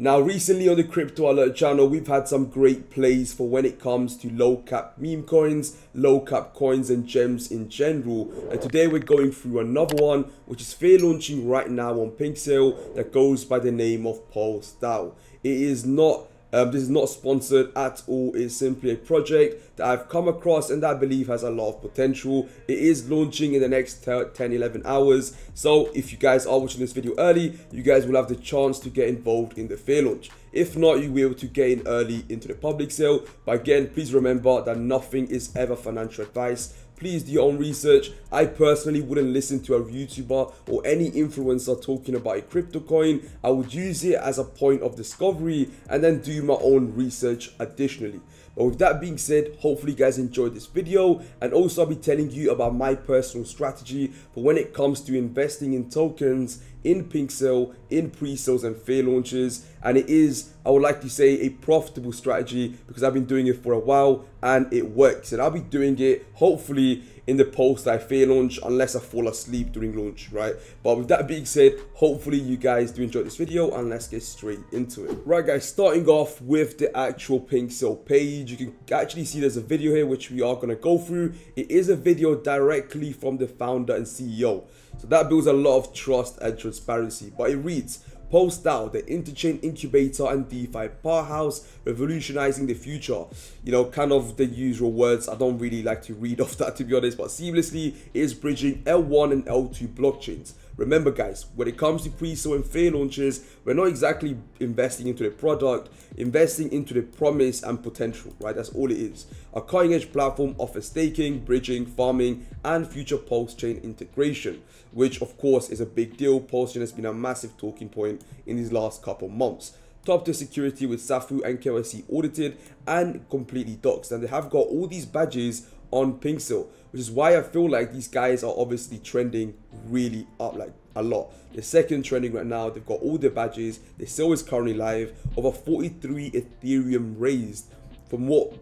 Now, recently on the Crypto Alert channel, we've had some great plays for when it comes to low cap meme coins, low cap coins and gems in general. And today we're going through another one, which is fair launching right now on PinkSale that goes by the name of PulseDAO. It is not, this is not sponsored at all. It's simply a project that I've come across and that I believe has a lot of potential. It is launching in the next 10-11 hours. So if you guys are watching this video early, you guys will have the chance to get involved in the fair launch. If not, you will be able to gain early into the public sale. But again, please remember that nothing is ever financial advice. Please do your own research. I personally wouldn't listen to a YouTuber or any influencer talking about a crypto coin. I would use it as a point of discovery and then do my own research additionally. But with that being said, hopefully you guys enjoyed this video, and also I'll be telling you about my personal strategy for when it comes to investing in tokens, in PinkSale, in pre-sales and fair launches. And it is, I would like to say, a profitable strategy because I've been doing it for a while and it works. And I'll be doing it hopefully in the post-DAO fair launch, unless I fall asleep during launch, right? But with that being said, hopefully you guys do enjoy this video and let's get straight into it. Right guys, starting off with the actual PinkSale page, you can actually see there's a video here which we are going to go through. It is a video directly from the founder and CEO, so that builds a lot of trust and transparency. But it reads, PulseDAO, the interchain incubator and DeFi powerhouse, revolutionizing the future. You know, kind of the usual words. I don't really like to read off that, to be honest, but seamlessly is bridging L1 and L2 blockchains. Remember guys, when it comes to pre-sale and fair launches, we're not exactly investing into the product, investing into the promise and potential, right? That's all it is. Our cutting edge platform offers staking, bridging, farming, and future Pulse Chain integration, which of course is a big deal. Pulse Chain has been a massive talking point in these last couple months. Top tier security with SAFU and KYC audited and completely doxed, and they have got all these badges on PinkSale, which is why I feel like these guys are obviously trending really up, like a lot. The second trending right now, they've got all the badges. The sale is currently live. Over 43 Ethereum raised from what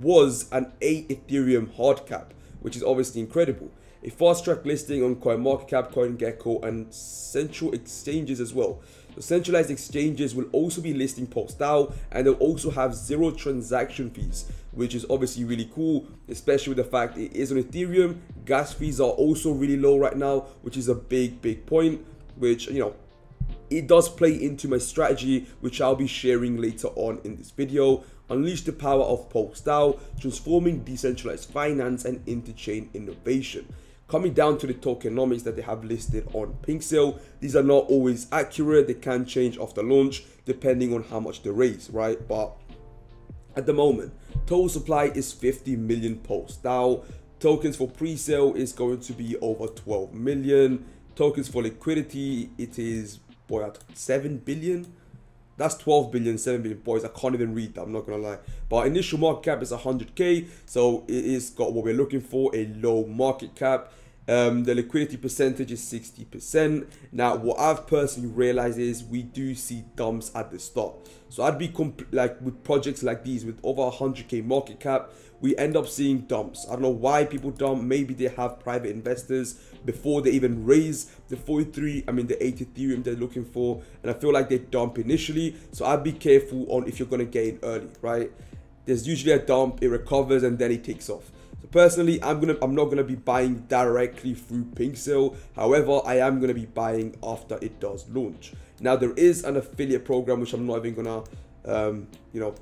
was an 8 Ethereum hard cap, which is obviously incredible. A fast track listing on CoinMarketCap, CoinGecko, and central exchanges as well. The centralized exchanges will also be listing PulseDAO, and they'll also have zero transaction fees, which is obviously really cool, especially with the fact it is on Ethereum. Gas fees are also really low right now, which is a big point, which, you know, it does play into my strategy, which I'll be sharing later on in this video. Unleash the power of PulseDAO, transforming decentralized finance and interchain innovation. Coming down to the tokenomics that they have listed on PinkSale, these are not always accurate. They can change after launch depending on how much they raise, right? But at the moment, total supply is 50 million PulseDAO. Tokens for pre-sale is going to be over 12 million. Tokens for liquidity, it is, boy, at 7 billion. That's 12 billion, 7 billion, boys. I can't even read that, I'm not gonna lie. But initial market cap is 100K, so it is got what we're looking for, a low market cap. The liquidity percentage is 60%. Now, what I've personally realized is we do see dumps at the start. So I'd be like with projects like these with over 100K market cap, we end up seeing dumps. I don't know why people dump. Maybe they have private investors before they even raise the 8 Ethereum they're looking for. And I feel like they dump initially. So I'd be careful on if you're going to get in early, right? There's usually a dump, it recovers, and then it takes off. So personally, I'm not gonna be buying directly through PinkSale. However, I am gonna be buying after it does launch. Now, there is an affiliate program which I'm not even gonna, you know,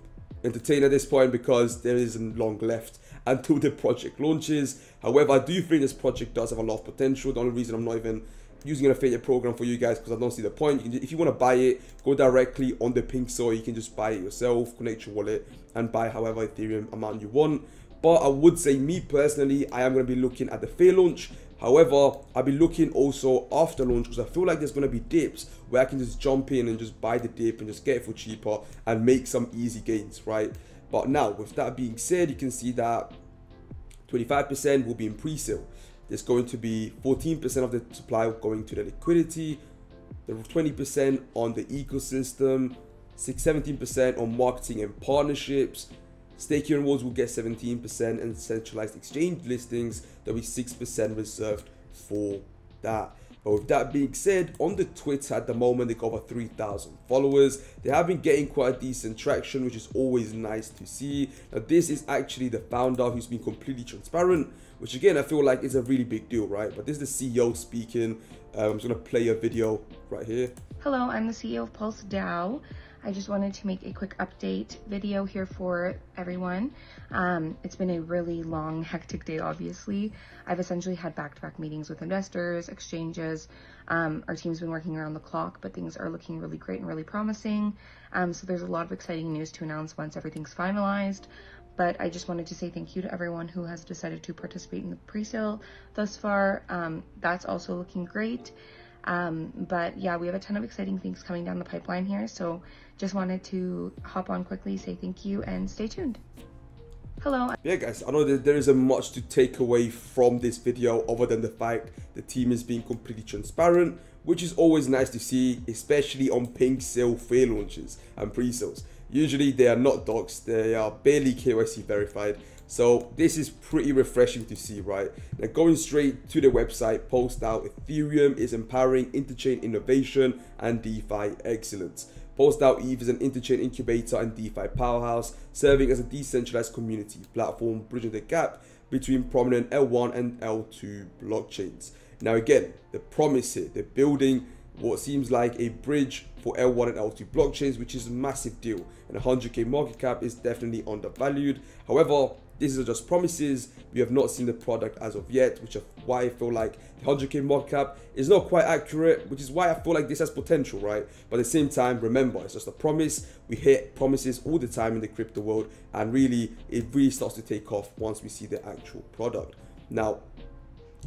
entertain at this point because there isn't long left until the project launches. However, I do think this project does have a lot of potential. The only reason I'm not even using an affiliate program for you guys because I don't see the point. You can just, if you want to buy it, go directly on the PinkSale. You can just buy it yourself, connect your wallet, and buy however Ethereum amount you want. But I would say, me personally, I am going to be looking at the fair launch. However, I'll be looking also after launch because I feel like there's going to be dips where I can just jump in and just buy the dip and just get it for cheaper and make some easy gains, right? But now, with that being said, you can see that 25% will be in pre-sale. There's going to be 14% of the supply going to the liquidity, the 20% on the ecosystem, 17% on marketing and partnerships. Staking rewards will get 17%, and centralized exchange listings, there'll be 6% reserved for that. But with that being said, on the Twitter at the moment, they got over 3,000 followers. They have been getting quite a decent traction, which is always nice to see. Now, this is actually the founder who's been completely transparent, which again, I feel like is a really big deal, right? But this is the CEO speaking. I'm just gonna play a video right here. Hello, I'm the CEO of PulseDAO. I just wanted to make a quick update video here for everyone. It's been a really long, hectic day, obviously. I've essentially had back-to-back meetings with investors, exchanges. Our team's been working around the clock, but things are looking really great and really promising. So there's a lot of exciting news to announce once everything's finalized. But I just wanted to say thank you to everyone who has decided to participate in the pre-sale thus far. That's also looking great. But yeah, we have a ton of exciting things coming down the pipeline here, so just wanted to hop on quickly, say thank you, and stay tuned. Hello. Yeah, guys, I know that there isn't much to take away from this video other than the fact the team is being completely transparent, which is always nice to see, especially on PinkSale fair launches and pre-sales. Usually they are not docs, they are barely KYC verified. So this is pretty refreshing to see, right? Now, going straight to the website, PostDAO Ethereum is empowering interchain innovation and DeFi excellence. PostDAO ETH is an interchain incubator and DeFi powerhouse, serving as a decentralized community platform, bridging the gap between prominent L1 and L2 blockchains. Now, again, the promise here, they're building what seems like a bridge for L1 and L2 blockchains, which is a massive deal, and 100K market cap is definitely undervalued. However, these are just promises. We have not seen the product as of yet, which is why I feel like the 100K market cap is not quite accurate, which is why I feel like this has potential, right? But at the same time, remember, it's just a promise. We hear promises all the time in the crypto world, and really, it really starts to take off once we see the actual product. Now,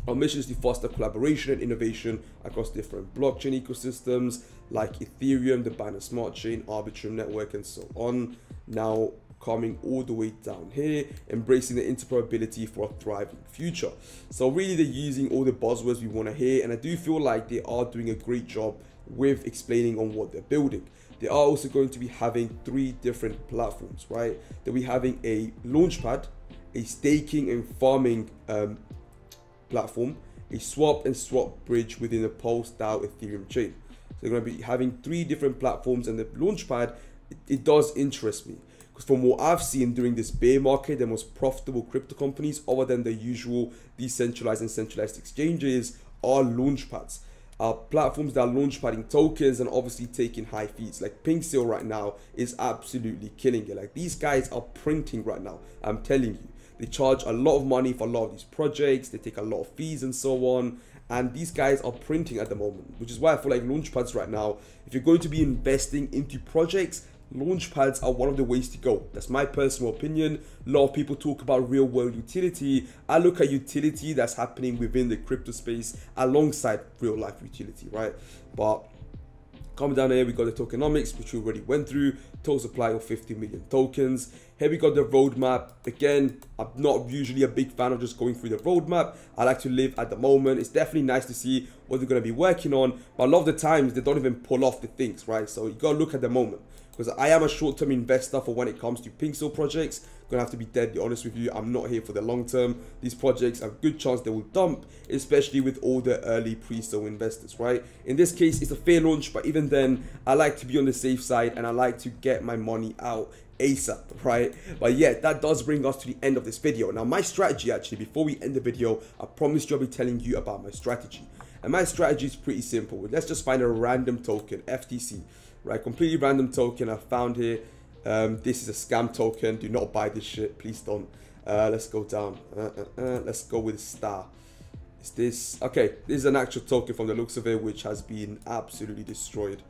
our mission is to foster collaboration and innovation across different blockchain ecosystems like Ethereum, the Binance Smart Chain, Arbitrum network, and so on. Now, coming all the way down here, embracing the interoperability for a thriving future. So really, they're using all the buzzwords we want to hear, and I do feel like they are doing a great job with explaining on what they're building. They are also going to be having three different platforms, right? They'll be having a launchpad, a staking and farming platform, a swap and swap bridge within the PulseDAO Ethereum chain. So they're going to be having three different platforms, and the launchpad, it does interest me. Because from what I've seen during this bear market, the most profitable crypto companies, other than the usual decentralized and centralized exchanges, are launchpads. Platforms that are launchpadding tokens and obviously taking high fees. Like PinkSale right now is absolutely killing it. Like, these guys are printing right now, I'm telling you. They charge a lot of money for a lot of these projects. They take a lot of fees and so on. And these guys are printing at the moment, which is why I feel like launchpads right now, if you're going to be investing into projects, launchpads are one of the ways to go. That's my personal opinion. A lot of people talk about real world utility. I look at utility that's happening within the crypto space alongside real life utility, right? But coming down here, we got the tokenomics, which we already went through, total supply of 50 million tokens. Here we got the roadmap. Again, I'm not usually a big fan of just going through the roadmap. I like to live at the moment. It's definitely nice to see what they're going to be working on, but a lot of the times they don't even pull off the things, right? So you got to look at the moment, because I am a short-term investor for when it comes to PinkSale projects. Gonna have to be deadly honest with you, I'm not here for the long term. These projects have a good chance they will dump, especially with all the early pre-sale investors, right? In this case, it's a fair launch, but even then, I like to be on the safe side and I like to get my money out ASAP, right? But yeah, that does bring us to the end of this video. Now, my strategy, actually, before we end the video, I promised you I'll be telling you about my strategy. And my strategy is pretty simple. Let's just find a random token, FTC, right? Completely random token I found here. This is a scam token. Do not buy this shit. Please don't. Let's go down. Let's go with Star. Is this... Okay, this is an actual token from the looks of it, which has been absolutely destroyed.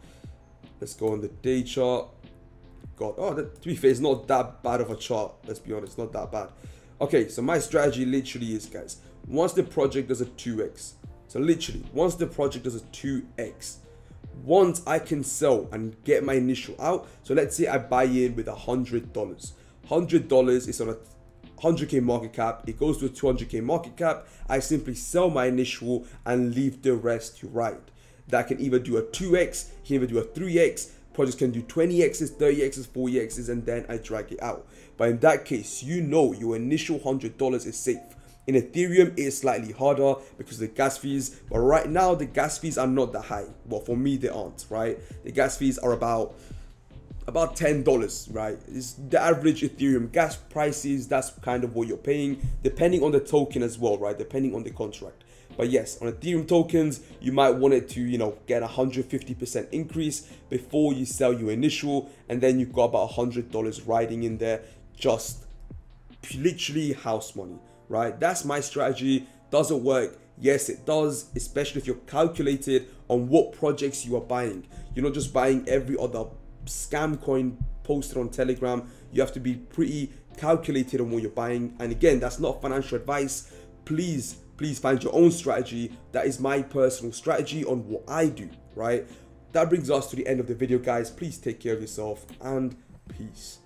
Let's go on the day chart. God, oh, that, to be fair, it's not that bad of a chart. Let's be honest, not that bad. Okay, so my strategy literally is, guys, once the project does a 2x. So literally, once the project does a 2x, once I can sell and get my initial out, so let's say I buy in with $100. $100 is on a 100K market cap. It goes to a 200K market cap. I simply sell my initial and leave the rest to ride. That can either do a 2x, can either do a 3x. Projects can do 20x's, 30x's, 40x's, and then I drag it out. But in that case, you know your initial $100 is safe. In Ethereum, it's slightly harder because of the gas fees. But right now, the gas fees are not that high. Well, for me, they aren't, right? The gas fees are about $10, right? It's the average Ethereum gas prices. That's kind of what you're paying, depending on the token as well, right? Depending on the contract. But yes, on Ethereum tokens, you might want it to, you know, get 150% increase before you sell your initial, and then you've got about $100 riding in there, just literally house money, right? That's my strategy. Does it work? Yes, it does, especially if you're calculated on what projects you are buying. You're not just buying every other scam coin posted on Telegram. You have to be pretty calculated on what you're buying. And again, that's not financial advice. Please find your own strategy. That is my personal strategy on what I do, right? That brings us to the end of the video, guys. Please take care of yourself and peace.